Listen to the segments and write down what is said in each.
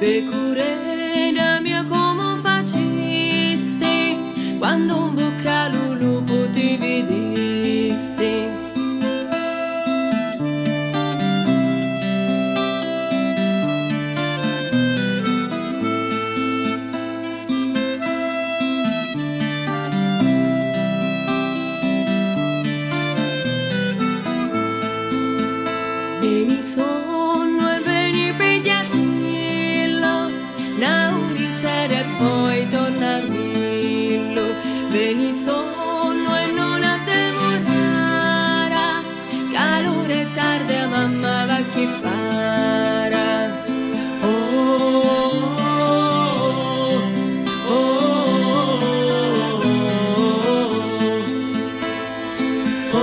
pecorera mia, come facessi quando un boccalo lo potevi vedessi. Vieni sonno e vieni pigliatello, una oricera e poi torna a Millo. Vieni sonno e non a demorare, calore e tarde a mamma va che farà. Oh, oh, oh, oh, oh, oh, oh, oh.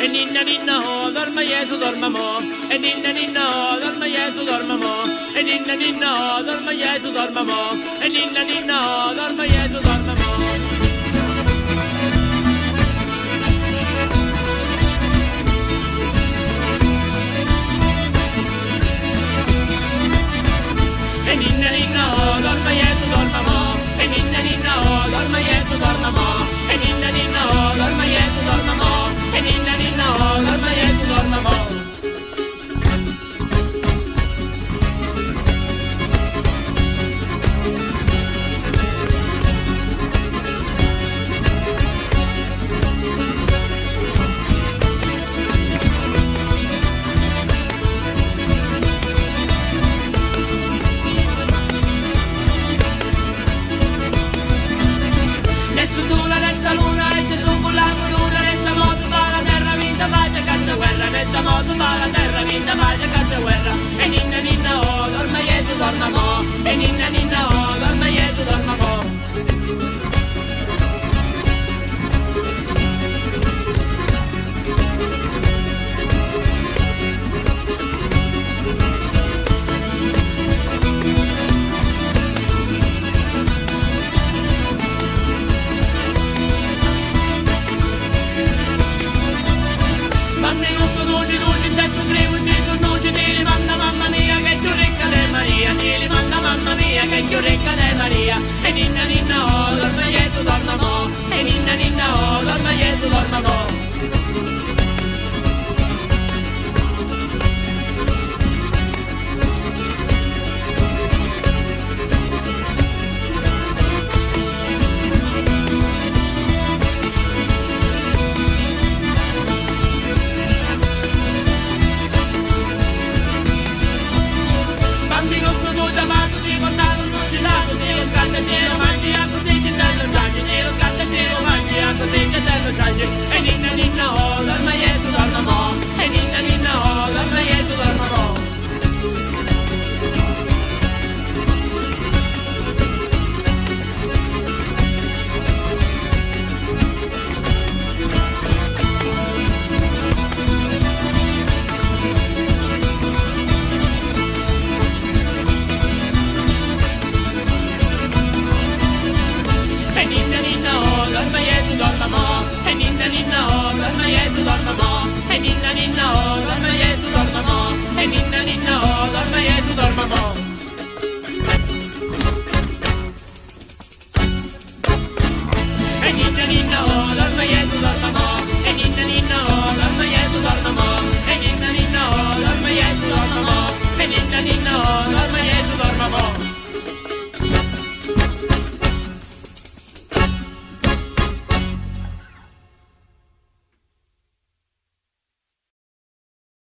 E ninna oh, dorma Gesù, dorma mo. E ninna oh, dorma Gesù, dorma mo. E ninna oh, dorma Gesù, dorma mo. E ninna oh, dorma Gesù, dorma mo. Lloré, lloré, Cana de María.